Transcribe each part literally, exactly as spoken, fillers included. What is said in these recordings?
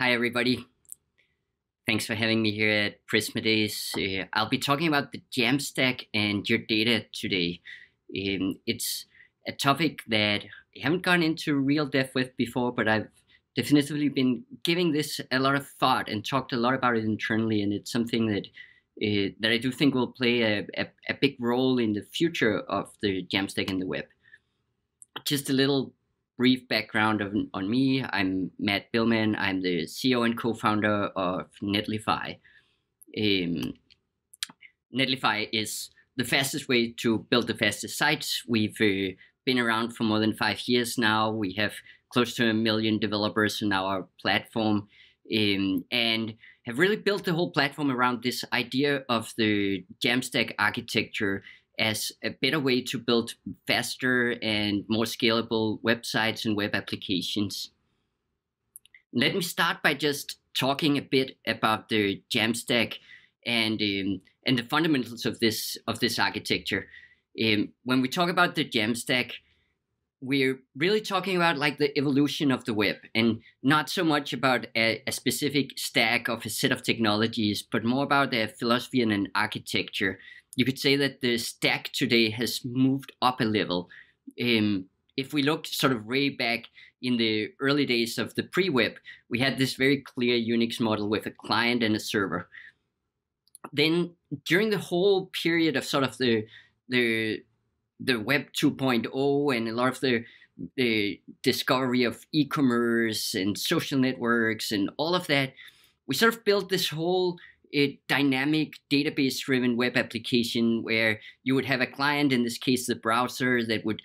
Hi, everybody. Thanks for having me here at Prisma Days. Uh, I'll be talking about the JAMstack and your data today. Um, it's a topic that I haven't gone into real depth with before, but I've definitively been giving this a lot of thought and talked a lot about it internally, and it's something that uh, that I do think will play a, a, a big role in the future of the JAMstack and the web. Just a little brief background of, on me. I'm Matt Billman. I'm the C E O and co-founder of Netlify. Um, Netlify is the fastest way to build the fastest sites. We've uh, been around for more than five years now. We have close to a million developers on our platform um, and have really built the whole platform around this idea of the JAMstack architecture as a better way to build faster and more scalable websites and web applications. Let me start by just talking a bit about the JAMstack and um, and the fundamentals of this of this architecture. Um, when we talk about the JAMstack, we're really talking about like the evolution of the web, and not so much about a, a specific stack of a set of technologies, but more about a philosophy and an architecture. You could say that the stack today has moved up a level. Um, if we looked sort of way back in the early days of the pre-web, we had this very clear Unix model with a client and a server. Then during the whole period of sort of the the the web two point oh and a lot of the, the discovery of e-commerce and social networks and all of that, we sort of built this whole a dynamic database-driven web application where you would have a client, in this case the browser, that would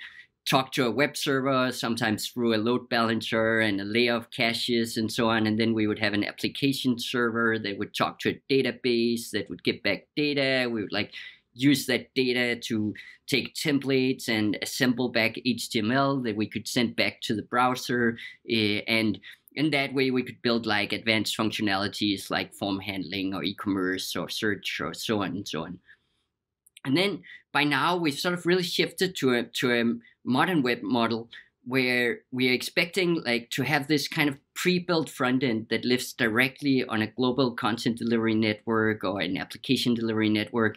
talk to a web server, sometimes through a load balancer and a layer of caches and so on. And then we would have an application server that would talk to a database that would get back data. We would like use that data to take templates and assemble back H T M L that we could send back to the browser, uh, and And that way we could build like advanced functionalities like form handling or e-commerce or search or so on and so on. And then by now we've sort of really shifted to a, to a modern web model where we're expecting like to have this kind of pre-built front end that lives directly on a global content delivery network or an application delivery network,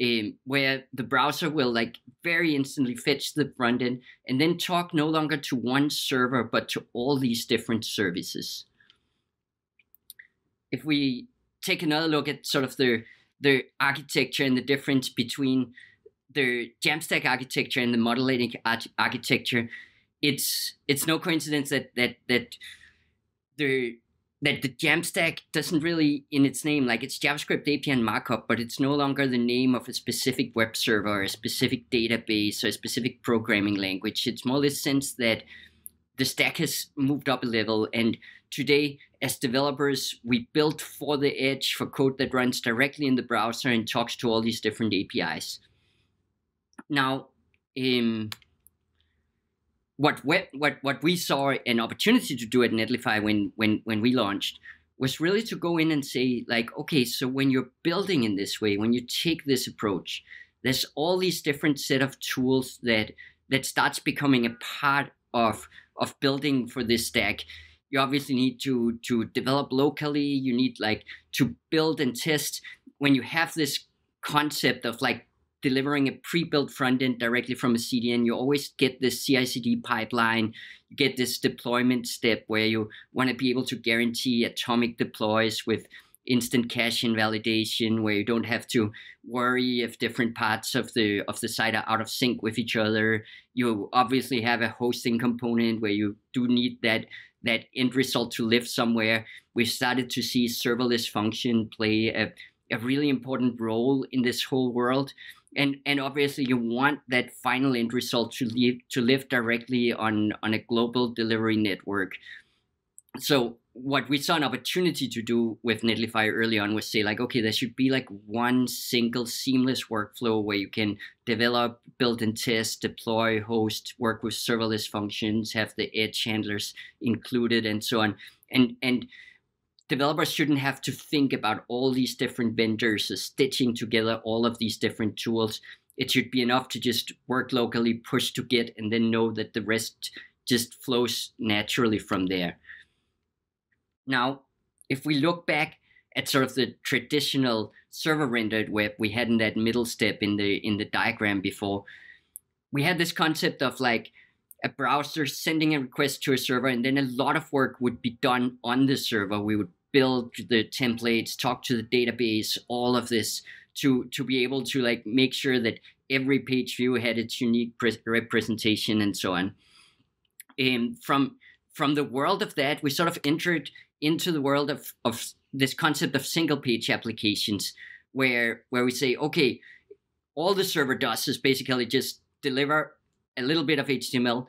um, where the browser will like very instantly fetch the front end and then talk no longer to one server, but to all these different services. If we take another look at sort of the, the architecture and the difference between the JAMstack architecture and the monolithic architecture, it's it's no coincidence that that that the that the JAMstack doesn't really, in its name, like it's JavaScript A P I and markup, but it's no longer the name of a specific web server or a specific database or a specific programming language. It's more the sense that the stack has moved up a level, and today as developers we build for the edge for code that runs directly in the browser and talks to all these different A P Is. Now, um, What, web, what what we saw an opportunity to do at Netlify when, when, when we launched was really to go in and say, like, okay, so when you're building in this way, when you take this approach, there's all these different set of tools that that starts becoming a part of, of building for this stack. You obviously need to, to develop locally. You need like to build and test. When you have this concept of like delivering a pre-built front end directly from a C D N, you always get this C I C D pipeline, you get this deployment step where you want to be able to guarantee atomic deploys with instant cache invalidation, where you don't have to worry if different parts of the of the site are out of sync with each other. You obviously have a hosting component where you do need that that end result to live somewhere. We've started to see serverless function play a, a really important role in this whole world. And, and obviously, you want that final end result to live, to live directly on, on a global delivery network. So what we saw an opportunity to do with Netlify early on was say, like, okay, there should be like one single seamless workflow where you can develop, build and test, deploy, host, work with serverless functions, have the edge handlers included, and so on. And, and developers shouldn't have to think about all these different vendors stitching together all of these different tools. It should be enough to just work locally, push to Git, and then know that the rest just flows naturally from there. Now, if we look back at sort of the traditional server rendered web we had in that middle step in the in the diagram before, we had this concept of like a browser sending a request to a server, and then a lot of work would be done on the server. We would build the templates, talk to the database, all of this to to be able to like make sure that every page view had its unique representation and so on. And from from the world of that, we sort of entered into the world of of this concept of single page applications, where where we say, okay, all the server does is basically just deliver a little bit of H T M L,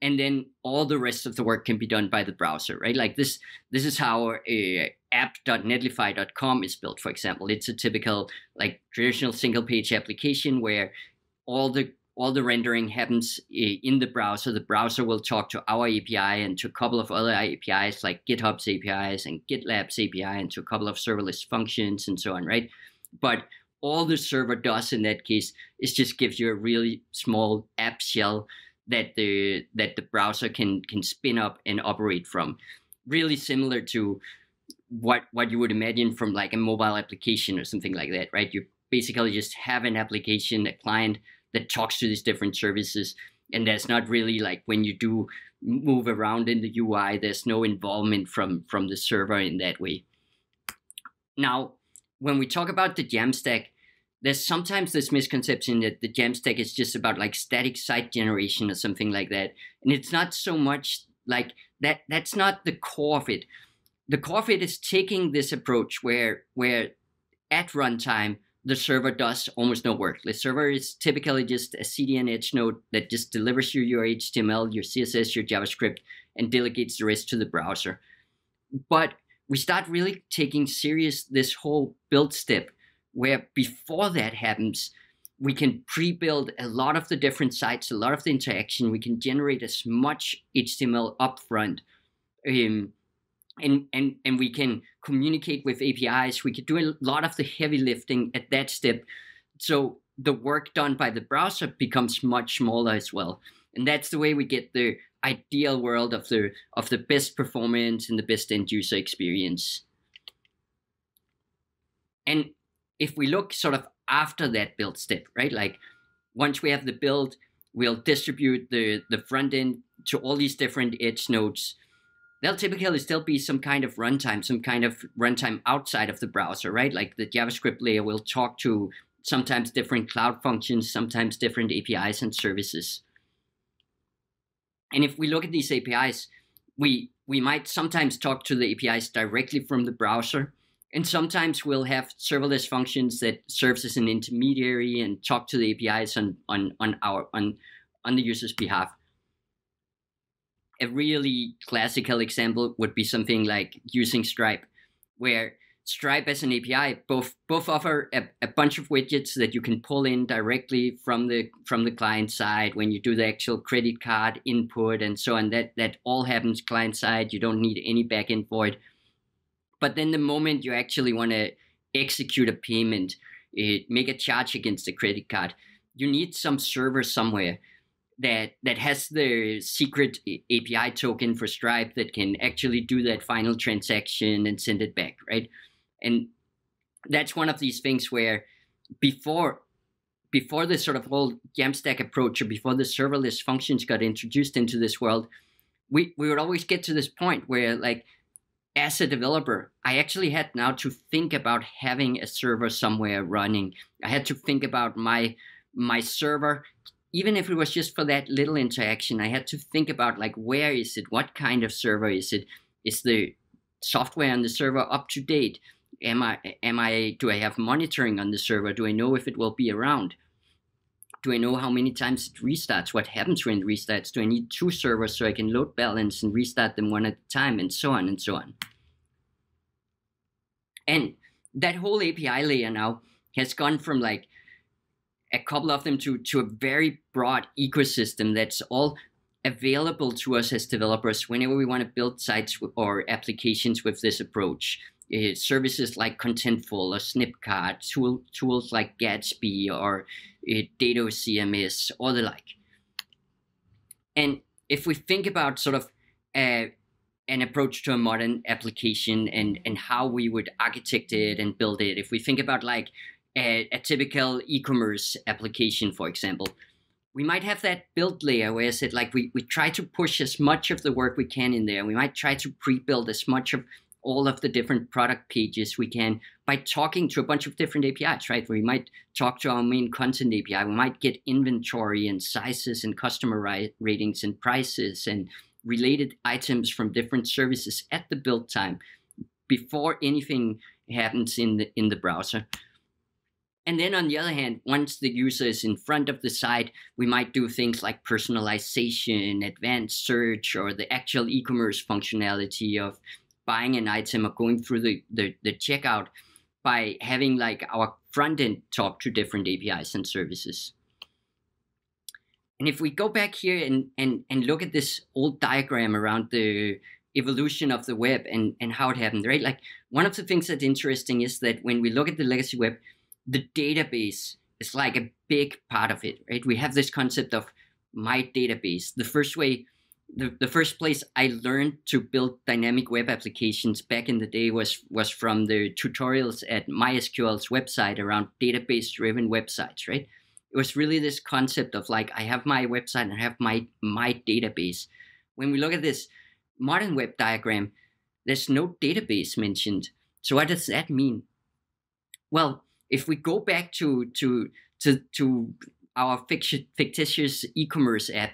and then all the rest of the work can be done by the browser, right? Like this, this is how uh, app dot netlify dot com is built, for example. It's a typical like traditional single page application where all the all the rendering happens in the browser. The browser will talk to our A P I and to a couple of other A P Is like GitHub's A P Is and GitLab's A P I and to a couple of serverless functions and so on, right? But all the server does in that case is just gives you a really small app shell that the that the browser can can spin up and operate from. Really similar to what what you would imagine from like a mobile application or something like that, right? You basically just have an application, a client that talks to these different services, and there's not really like when you do move around in the U I, there's no involvement from from the server in that way. Now, when we talk about the JAMstack, there's sometimes this misconception that the JAMstack is just about like static site generation or something like that. And it's not so much like that. That's not the core of it. The core of it is taking this approach where, where at runtime, the server does almost no work. The server is typically just a C D N edge node that just delivers you your H T M L, your C S S, your JavaScript, and delegates the rest to the browser. But we start really taking serious this whole build step, where before that happens, we can pre-build a lot of the different sites, a lot of the interaction. We can generate as much H T M L upfront, um, and and and we can communicate with A P Is. We could do a lot of the heavy lifting at that step, so the work done by the browser becomes much smaller as well. And that's the way we get the ideal world of the of the best performance and the best end user experience. And if we look sort of after that build step, right? Like once we have the build, we'll distribute the, the front end to all these different edge nodes. There'll typically still be some kind of runtime, some kind of runtime outside of the browser, right? Like the JavaScript layer will talk to sometimes different cloud functions, sometimes different A P Is and services. And if we look at these A P Is, we, we might sometimes talk to the A P Is directly from the browser. And sometimes we'll have serverless functions that serves as an intermediary and talk to the A P Is on on on our on on the user's behalf. A really classical example would be something like using Stripe, where Stripe as an A P I both both offer a, a bunch of widgets that you can pull in directly from the from the client side when you do the actual credit card input and so on. That that all happens client side. You don't need any backend void. But then the moment you actually want to execute a payment, it, make a charge against a credit card, you need some server somewhere that that has the secret A P I token for Stripe that can actually do that final transaction and send it back, right? And that's one of these things where before before this sort of whole JAMstack approach, or before the serverless functions got introduced into this world, we, we would always get to this point where like, as a developer, I actually had now to think about having a server somewhere running. I had to think about my my server, even if it was just for that little interaction. I had to think about like, where is it? What kind of server is it? Is the software on the server up to date? Am I am I do I have monitoring on the server? Do I know if it will be around? Do I know how many times it restarts? What happens when it restarts? Do I need two servers so I can load balance and restart them one at a time, and so on and so on? And that whole A P I layer now has gone from like a couple of them to, to a very broad ecosystem that's all available to us as developers whenever we want to build sites or applications with this approach. Uh, services like Contentful or Snipcart, tool, tools like Gatsby or uh, Dato C M S or the like. And if we think about sort of a, an approach to a modern application and, and how we would architect it and build it. If we think about like a, a typical e-commerce application, for example, we might have that build layer where I said like we, we try to push as much of the work we can in there. We might try to pre-build as much of all of the different product pages we can by talking to a bunch of different A P Is, right? We might talk to our main content A P I. We might get inventory and sizes and customer ri- ratings and prices and related items from different services at the build time before anything happens in the in the browser. And then on the other hand, once the user is in front of the site, we might do things like personalization, advanced search, or the actual e-commerce functionality of buying an item or going through the, the, the checkout by having like our front end talk to different A P Is and services. And if we go back here and, and, and look at this old diagram around the evolution of the web and, and how it happened, right? Like one of the things that's interesting is that when we look at the legacy web, the database is like a big part of it, right? We have this concept of my database. The first way, the, the first place I learned to build dynamic web applications back in the day was, was from the tutorials at MySQL's website around database-driven websites, right? It was really this concept of like, I have my website and I have my, my database. When we look at this modern web diagram, there's no database mentioned. So what does that mean? Well, if we go back to to to, to our fictitious e-commerce app,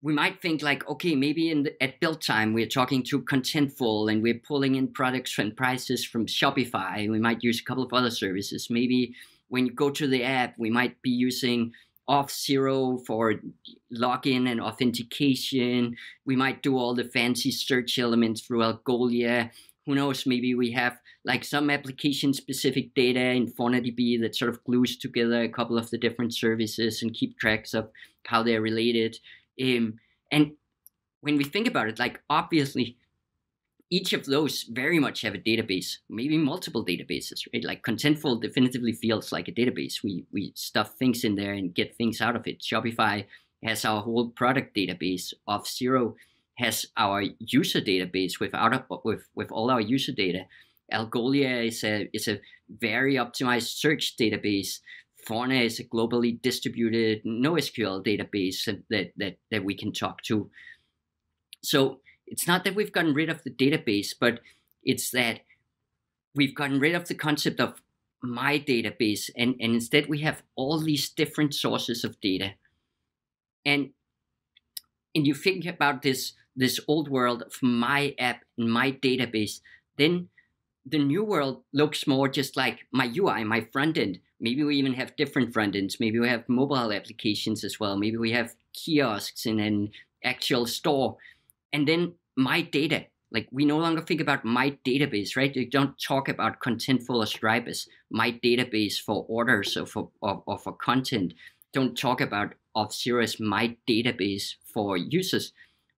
we might think like, okay, maybe in the, at build time, we're talking to Contentful and we're pulling in products and prices from Shopify. We might use a couple of other services. Maybe when you go to the app, we might be using auth zero for login and authentication. We might do all the fancy search elements through Algolia. Who knows, maybe we have like some application-specific data in FaunaDB that sort of glues together a couple of the different services and keep tracks of how they're related. Um, and when we think about it, like obviously, each of those very much have a database, maybe multiple databases, right? Like Contentful definitively feels like a database. We we stuff things in there and get things out of it. Shopify has our whole product database. auth zero has our user database without with with all our user data. Algolia is a is a very optimized search database. Fauna is a globally distributed NoSQL database that that that we can talk to. So it's not that we've gotten rid of the database, but it's that we've gotten rid of the concept of my database, and, and instead we have all these different sources of data. And and you think about this, this old world of my app and my database, then the new world looks more just like my U I, my front end. Maybe we even have different front ends. Maybe we have mobile applications as well. Maybe we have kiosks and an actual store. And then my data, like we no longer think about my database, right? You don't talk about Contentful or Stripe as my database for orders or for, or, or for content. Don't talk about auth zero as my database for users.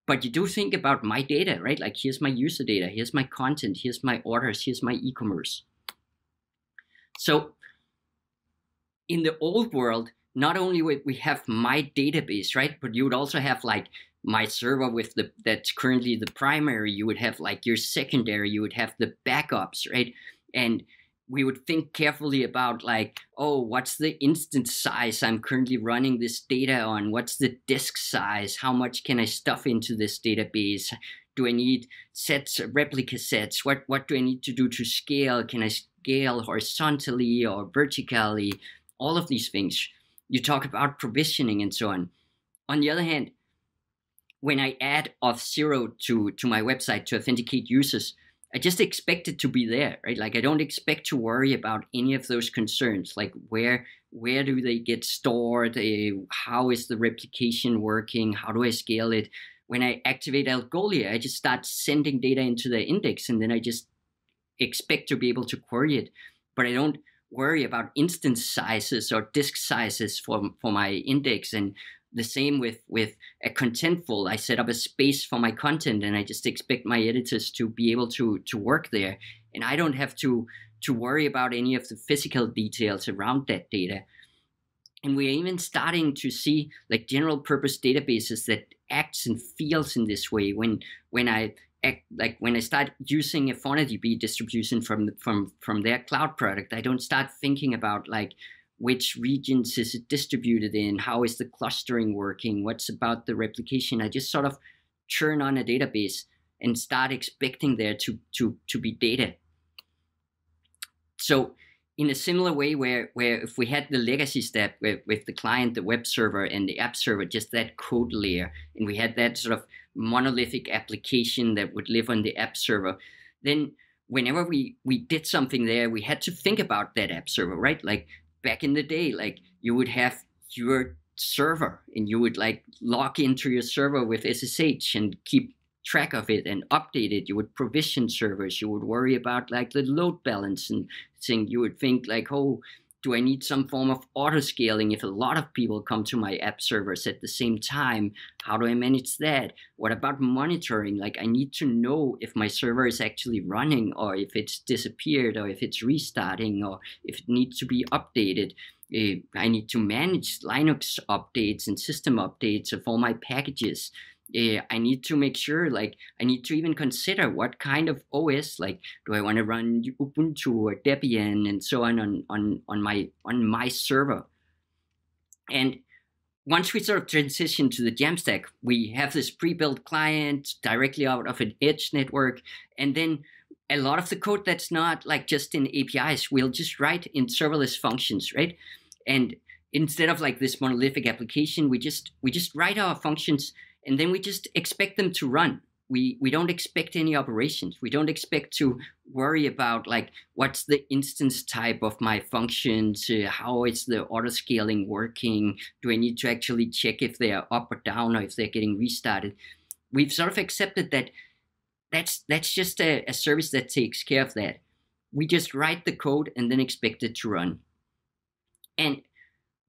But you do think about my data, right? Like here's my user data, here's my content, here's my orders, here's my e-commerce. So in the old world, not only would we have my database, right? But you would also have like my server with the that's currently the primary, you would have like your secondary, you would have the backups, right? And we would think carefully about like, oh, what's the instance size I'm currently running this data on? What's the disk size? How much can I stuff into this database? Do I need sets, replica sets? What what do I need to do to scale? Can I scale horizontally or vertically? All of these things. You talk about provisioning and so on. On the other hand, when I add auth zero to, to my website to authenticate users, I just expect it to be there, right? Like I don't expect to worry about any of those concerns, like where where do they get stored? Uh, how is the replication working? How do I scale it? When I activate Algolia, I just start sending data into the index and then I just expect to be able to query it. But I don't worry about instance sizes or disk sizes for, for my index. And the same with, with a Contentful. I set up a space for my content and I just expect my editors to be able to, to work there. And I don't have to, to worry about any of the physical details around that data. And we're even starting to see like general purpose databases that acts and feels in this way. When, when I like when I start using a FaunaDB distribution from from from their cloud product, I don't start thinking about like which regions is it distributed in, how is the clustering working, what's about the replication. I just sort of turn on a database and start expecting there to to to be data. So in a similar way, where where if we had the legacy step with, with the client, the web server, and the app server, just that code layer, and we had that sort of monolithic application that would live on the app server, then whenever we we did something there, we had to think about that app server, right? Like back in the day, like you would have your server and you would like log into your server with S S H and keep track of it and update it. You would provision servers. You would worry about like the load balance and thing. You would think like, oh, do I need some form of auto scaling if a lot of people come to my app servers at the same time? How do I manage that? What about monitoring? Like I need to know if my server is actually running or if it's disappeared or if it's restarting or if it needs to be updated. Uh, I need to manage Linux updates and system updates of all my packages. Uh, I need to make sure, like, I need to even consider what kind of O S, like, do I want to run Ubuntu or Debian and so on on, on, on my on my server? And once we sort of transition to the JAMstack, we have this pre-built client directly out of an edge network. And then a lot of the code that's not, like, just in A P Is, we'll just write in serverless functions, right? And instead of, like, this monolithic application, we just we just write our functions. And then we just expect them to run. We we don't expect any operations. We don't expect to worry about like what's the instance type of my functions, uh, how is the auto scaling working? Do I need to actually check if they are up or down or if they're getting restarted? We've sort of accepted that that's that's just a, a service that takes care of that. We just write the code and then expect it to run. And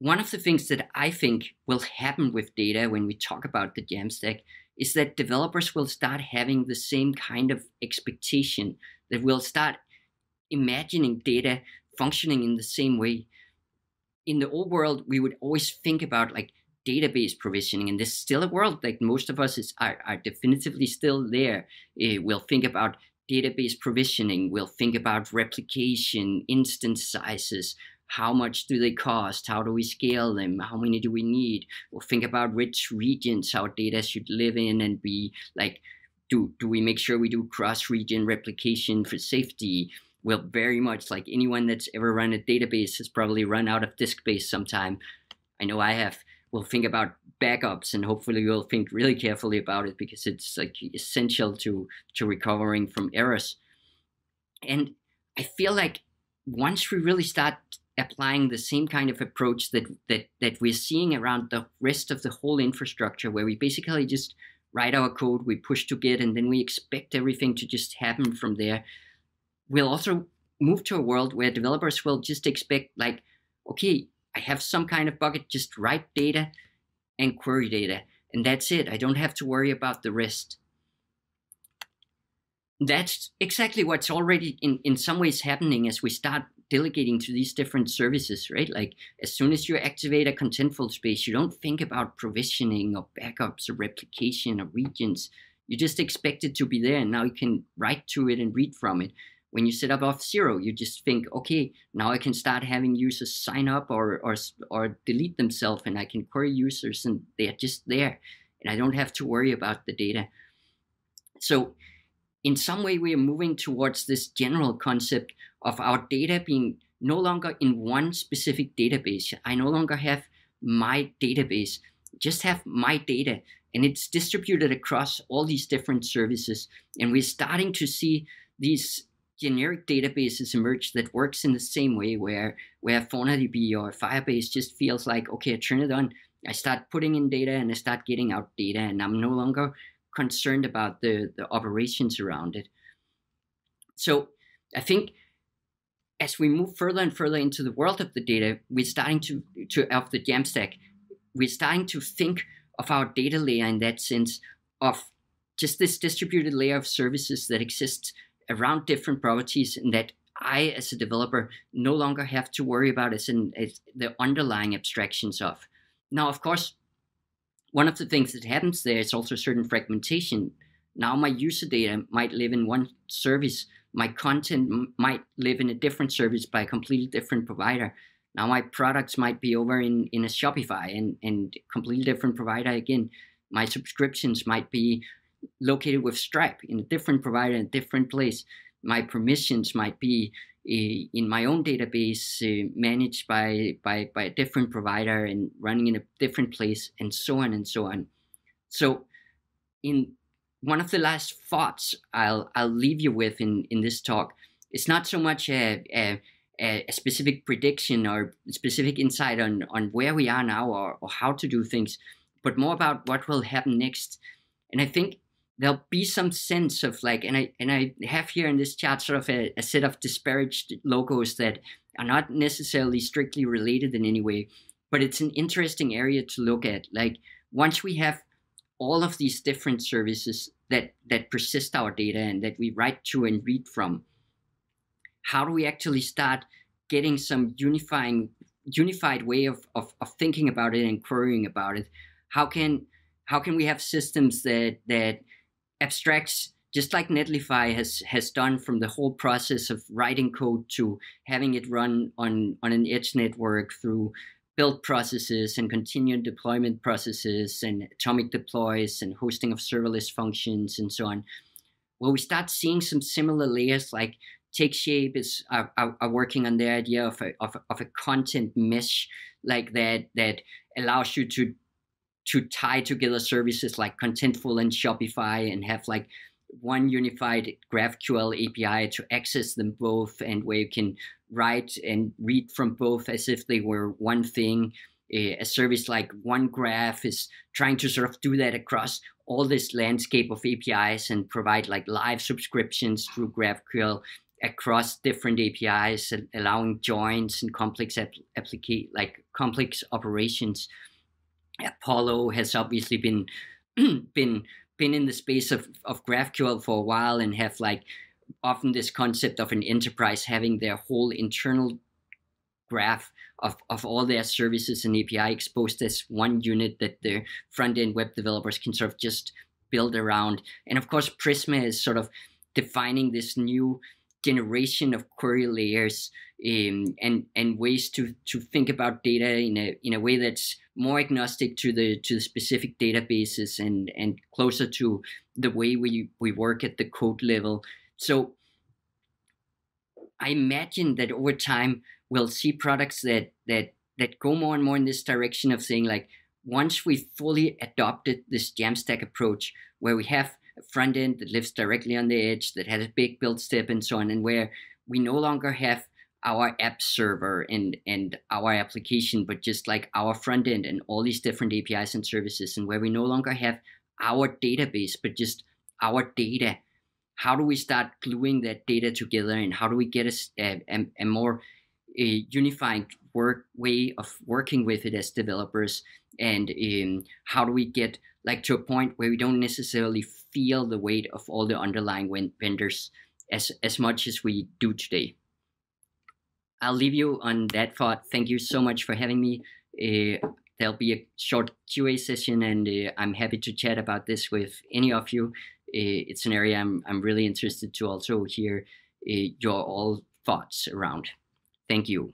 one of the things that I think will happen with data when we talk about the JAMstack is that developers will start having the same kind of expectation, that we'll start imagining data functioning in the same way. In the old world, we would always think about like database provisioning, and there's still a world that most of us is, are, are definitively still there. Uh, we'll think about database provisioning. We'll think about replication, instance sizes. How much do they cost? How do we scale them? How many do we need? We'll think about which regions our data should live in and be like, do, do we make sure we do cross-region replication for safety? Well, very much like anyone that's ever run a database has probably run out of disk space sometime. I know I have. We'll think about backups, and hopefully we'll think really carefully about it because it's like essential to, to recovering from errors. And I feel like once we really start applying the same kind of approach that that that we're seeing around the rest of the whole infrastructure, where we basically just write our code, we push to Git, and then we expect everything to just happen from there, we'll also move to a world where developers will just expect like, okay, I have some kind of bucket, just write data and query data, and that's it. I don't have to worry about the rest. That's exactly what's already in, in some ways happening as we start delegating to these different services, right? Like as soon as you activate a Contentful space, you don't think about provisioning or backups or replication or regions. You just expect it to be there, and now you can write to it and read from it. When you set up Auth zero, you just think, okay, now I can start having users sign up or, or, or delete themselves, and I can query users and they're just there, and I don't have to worry about the data. So in some way, we are moving towards this general concept of our data being no longer in one specific database. I no longer have my database, just have my data, and it's distributed across all these different services. And we're starting to see these generic databases emerge that works in the same way, where, where FaunaDB or Firebase just feels like, okay, I turn it on, I start putting in data and I start getting out data, and I'm no longer concerned about the, the operations around it. So I think as we move further and further into the world of the data, we're starting to, to of the JAMstack, we're starting to think of our data layer in that sense of just this distributed layer of services that exists around different properties, and that I, as a developer, no longer have to worry about as in as the underlying abstractions of. Now, of course, one of the things that happens there is also certain fragmentation. Now my user data might live in one service. My content m might live in a different service by a completely different provider. Now my products might be over in, in a Shopify and, and completely different provider again. My subscriptions might be located with Stripe in a different provider in a different place. My permissions might be uh, in my own database uh, managed by, by, by a different provider and running in a different place, and so on and so on. So in one of the last thoughts I'll, I'll leave you with in, in this talk, it's not so much a, a a specific prediction or specific insight on, on where we are now or, or how to do things, but more about what will happen next. And I think there'll be some sense of like, and I, and I have here in this chart sort of a, a set of disparaged logos that are not necessarily strictly related in any way, but it's an interesting area to look at. Like once we have all of these different services that, that persist our data and that we write to and read from, how do we actually start getting some unifying, unified way of, of, of thinking about it and querying about it? How can how can we have systems that that abstracts, just like Netlify has has done, from the whole process of writing code to having it run on, on an edge network through build processes and continued deployment processes and atomic deploys and hosting of serverless functions and so on? Well, we start seeing some similar layers like TakeShape is are, are, are working on the idea of a, of, of a content mesh like that that allows you to to tie together services like Contentful and Shopify and have like one unified GraphQL A P I to access them both, and where you can write and read from both as if they were one thing. A service like OneGraph is trying to sort of do that across all this landscape of A P Is and provide like live subscriptions through GraphQL across different A P Is, and allowing joins and complex applica- like complex operations. Apollo has obviously been been been in the space of, of GraphQL for a while and have like often this concept of an enterprise having their whole internal graph of, of all their services and A P I exposed as one unit that the front-end web developers can sort of just build around. And of course, Prisma is sort of defining this new generation of query layers um, and and ways to to think about data in a in a way that's more agnostic to the to the specific databases and and closer to the way we we work at the code level. So I imagine that over time we'll see products that that that go more and more in this direction of saying, like, once we fully adopted this JAMstack approach, where we have a front end that lives directly on the edge, that has a big build step and so on, and where we no longer have our app server and and our application, but just like our front end and all these different A P Is and services, and where we no longer have our database, but just our data. How do we start gluing that data together, and how do we get a, a, a more a unifying work way of working with it as developers? And um, how do we get like to a point where we don't necessarily feel the weight of all the underlying vendors as, as much as we do today? I'll leave you on that thought. Thank you so much for having me. Uh, there'll be a short Q and A session, and uh, I'm happy to chat about this with any of you. Uh, it's an area I'm, I'm really interested to also hear uh, your all thoughts around. Thank you.